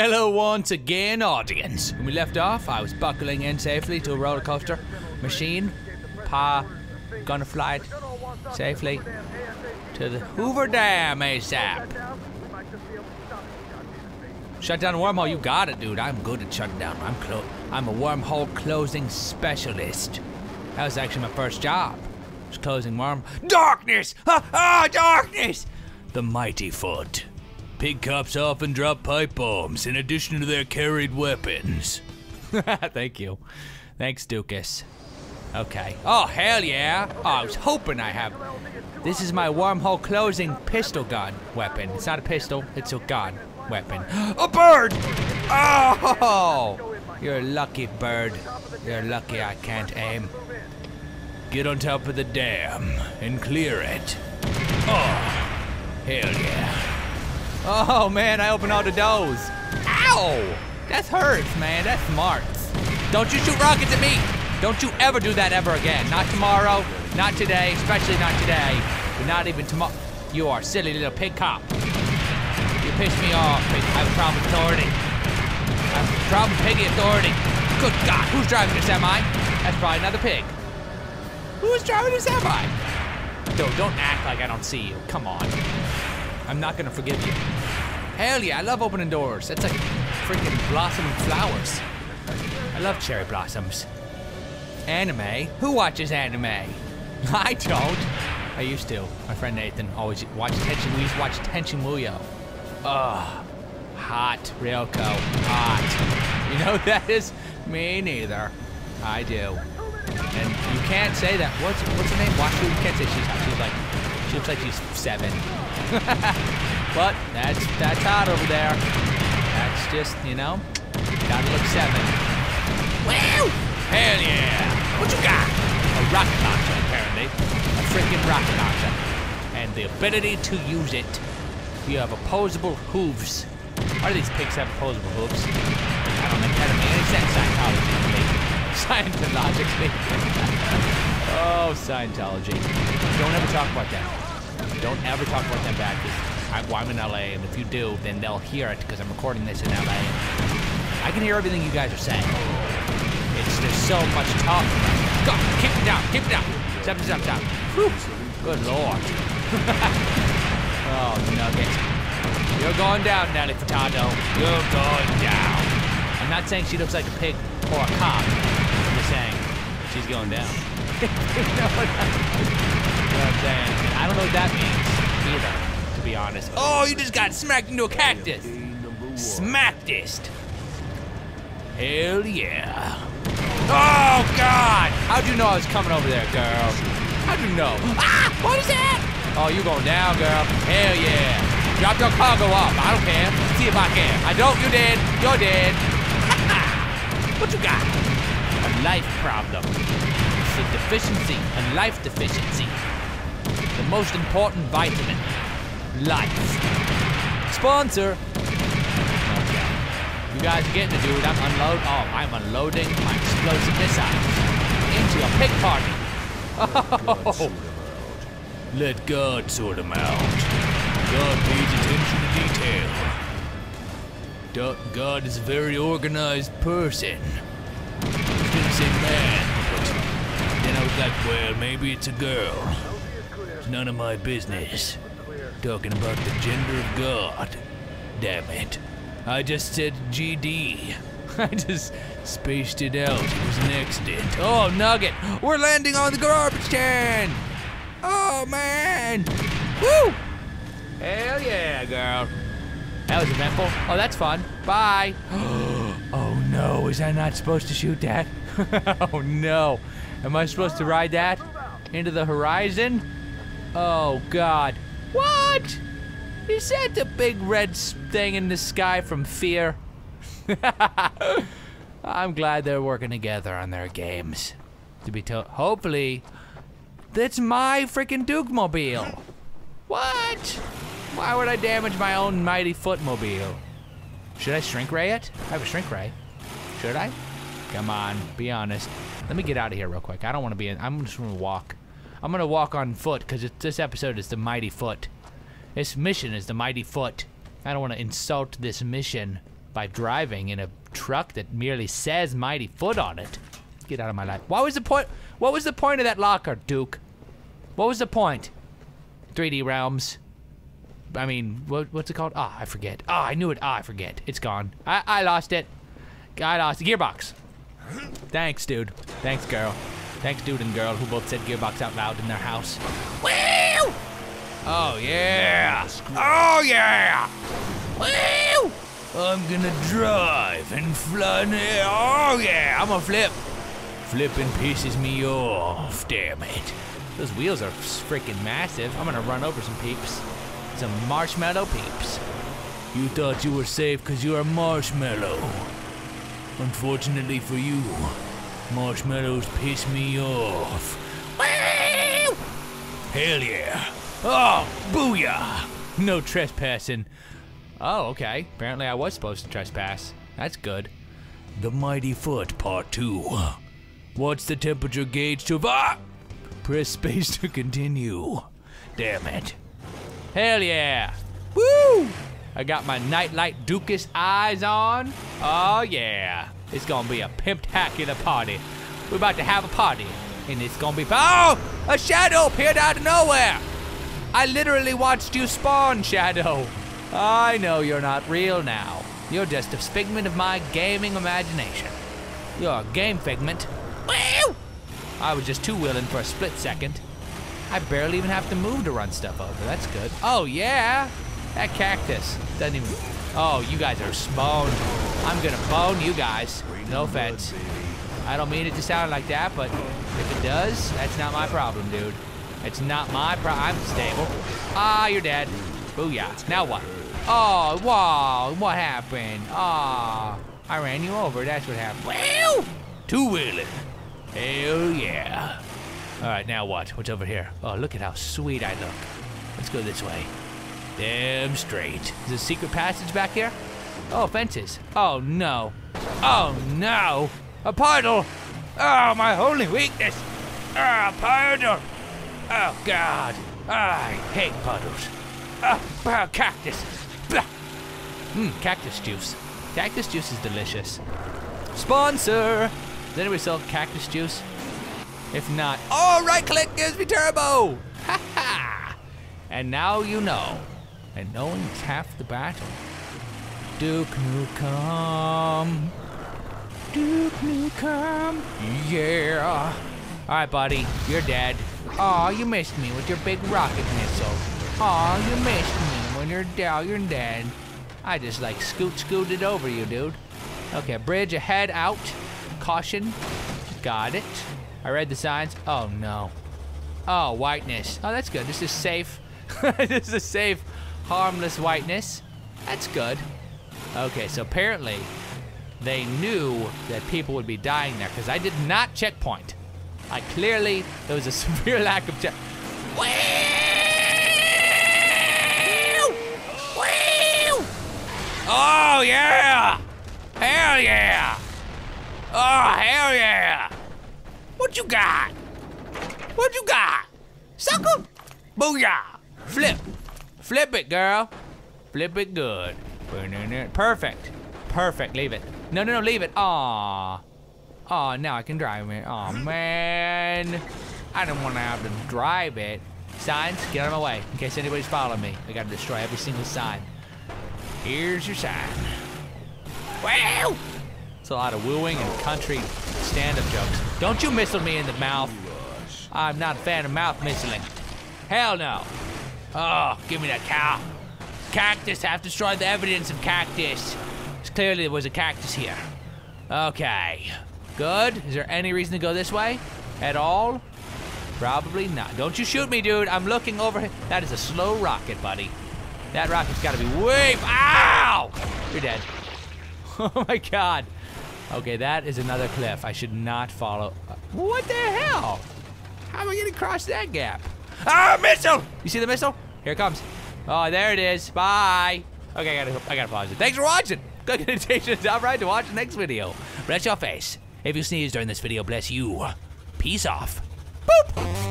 Hello once again, audience. When we left off, I was buckling in safely to a roller coaster machine. Pa gonna fly it safely to the Hoover Dam ASAP. Shut down a wormhole, you got it, dude. I'm good at shutting down. I'm a wormhole closing specialist. That was actually my first job. Just closing worm. Darkness! Darkness! The mighty foot. Pig cops often drop pipe bombs in addition to their carried weapons. Thank you. Thanks, Dukas. Okay. Oh, hell yeah! Oh, I was hoping I have... This is my wormhole closing pistol gun weapon. It's not a pistol, it's a gun weapon. A bird! Oh! You're lucky, bird. You're lucky I can't aim. Get on top of the dam and clear it. Oh, hell yeah. Oh man, I opened all the doors. Ow! That hurts, man. That smarts. Don't you shoot rockets at me! Don't you ever do that ever again. Not tomorrow, not today, especially not today, but not even tomorrow. You are a silly little pig cop. You pissed me off, pig. I have a problem with authority. I have a problem with piggy authority. Good God, who's driving a semi? That's probably another pig. Who's driving a semi? Dude, don't act like I don't see you. Come on. I'm not gonna forgive you. Hell yeah, I love opening doors. That's like freaking blossoming flowers. I love cherry blossoms. Anime? Who watches anime? I don't. I used to. My friend Nathan always watched Tenchi. We used to watch Tenchi Muyo. Ugh. Hot, Ryoko. Hot. You know that is? Me neither. I do. And you can't say that. What's her name? Washu? You can't say she's hot. She looks like she's 7. But that's hot over there. That's just, you know, gotta look 7. Wow! Hell yeah! What you got? A rocket launcher, apparently. A freaking rocket launcher. And the ability to use it. You have opposable hooves. Why do these pigs have opposable hooves? I don't think that makes any sense scientologically. Oh, Scientology. Don't ever talk about that. Don't ever talk about them back. I'm in LA, and if you do, then they'll hear it because I'm recording this in LA. I can hear everything you guys are saying. There's so much talk. Go, keep it down, keep it down. Stop. Whew. Good lord. Oh, nugget. You're going down, Nelly Furtado. You're going down. I'm not saying she looks like a pig or a cop. I'm just saying she's going down. And I don't know what that means either, to be honest. Oh, you just got smacked into a cactus. Smacked. Hell yeah. Oh, God. How'd you know I was coming over there, girl? How'd you know? Ah, what is that? Oh, you going down, girl. Hell yeah. Drop your cargo off. I don't care. See if I can. I don't. You dead. You're dead. What you got? A life problem. It's a deficiency. A life deficiency. The most important vitamin. Life. Sponsor. Okay. You guys are getting it, dude. I'm unloading my explosive missiles into a pig party. Oh. Let God sort them out. God pays attention to detail. God is a very organized person. He's gonna say man, but then I was like, well, maybe it's a girl. None of my business. Talking about the gender of God. Damn it. I just said GD. I just spaced it out. It was an accident. Oh, nugget. We're landing on the garbage can. Oh, man. Woo. Hell yeah, girl. That was eventful. Oh, that's fun. Bye. Oh, no. Is I not supposed to shoot that? Oh, no. Am I supposed to ride that into the horizon? Oh, God. What? Is that the big red thing in the sky from Fear? I'm glad they're working together on their games. To be told, hopefully, that's my freaking Duke-mobile. What? Why would I damage my own mighty footmobile? Should I shrink ray it? I have a shrink ray. Should I? Come on, be honest. Let me get out of here real quick. I don't want to be in, I'm just going to walk. I'm gonna walk on foot because this episode is the mighty foot. This mission is the mighty foot. I don't want to insult this mission. by driving in a truck that merely says Mighty Foot on it. Get out of my life. What was the point? What was the point of that locker, Duke? What was the point? 3D Realms. I mean, what's it called? Ah, I forget. Ah, I knew it. Ah, I forget. It's gone. I lost it. I lost the Gearbox. Thanks, dude. Thanks, girl. Thanks, dude and girl, who both said Gearbox out loud in their house. Woo! Oh, yeah! Oh, yeah! Woo! I'm gonna drive and fly near. Oh, yeah! I'm gonna flip. Flipping pisses me off, damn it. Those wheels are freaking massive. I'm gonna run over some peeps. Some marshmallow peeps. You thought you were safe because you are marshmallow. Unfortunately for you, marshmallows piss me off. Woo! Hell yeah. Oh, booyah! No trespassing. Oh, okay. Apparently I was supposed to trespass. That's good. The Mighty Foot Part 2. What's the temperature gauge to... Ah! Press space to continue. Damn it. Hell yeah! Woo! I got my nightlight Dukas eyes on. Oh yeah! It's gonna be a pimptacular party. We're about to have a party, and it's gonna be... Oh! A shadow appeared out of nowhere! I literally watched you spawn, Shadow. I know you're not real now. You're just a figment of my gaming imagination. You're a game figment. Woo! I was just too willing for a split second. I barely even have to move to run stuff over. That's good. Oh, yeah. That cactus doesn't even... Oh, you guys are spawned. I'm going to bone you guys. No offense. I don't mean it to sound like that, but if it does, that's not my problem, dude. It's not my problem. I'm stable. Ah, you're dead. Booyah. Now what? Oh, wow. What happened? Ah, I ran you over. That's what happened. Well, two-wheeling. Hell yeah. All right, now what? What's over here? Oh, look at how sweet I look. Let's go this way. Damn straight. Is a secret passage back here? Oh, fences. Oh, no. Oh, no. A puddle. Oh, my holy weakness. Ah, puddle. Oh, God. I hate puddles. Oh, cactus. Mmm, cactus juice. Cactus juice is delicious. Sponsor! Does anybody sell cactus juice? If not... Oh, right-click gives me turbo! Ha-ha! And now you know. And knowing is half the battle. Duke Nukem. Duke Nukem. Yeah! Alright, buddy. You're dead. Aw, you missed me with your big rocket missile. Aw, you missed me when you're down, you're dead. I just like scooted over you, dude. Okay, bridge ahead, out. Caution. Got it. I read the signs. Oh, no. Oh, whiteness. Oh, that's good. This is safe. This is safe, harmless whiteness. That's good. Okay, so apparently they knew that people would be dying there because I did not checkpoint. I clearly, there was a severe lack of check. Oh, yeah! Hell yeah! Oh, hell yeah! What you got? What you got? Sucker! Booyah! Flip! Flip it, girl! Flip it good. Perfect. Perfect, leave it. No, no, no, leave it. Aww. Oh, now I can drive it. Oh, man. I didn't want to have to drive it. Signs, get out of my way in case anybody's following me. I got to destroy every single sign. Here's your sign. Wow! It's a lot of wooing and country stand-up jokes. Don't you missile me in the mouth. I'm not a fan of mouth missiling. Hell no. Oh, give me that cow. Cactus. I have to destroy the evidence of cactus. Clearly there was a cactus here. Okay. Good. Is there any reason to go this way at all? Probably not. Don't you shoot me, dude. I'm looking over here. That is a slow rocket, buddy. That rocket's got to be way... Ow! You're dead. Oh, my God. Okay, that is another cliff. I should not follow... What the hell? How am I going to cross that gap? Ah, missile! You see the missile? Here it comes. Oh, there it is. Bye. Okay, I gotta pause it. Thanks for watching. Click the invitation to top right to watch the next video. Bless your face. If you sneeze during this video, bless you. Peace off. Boop!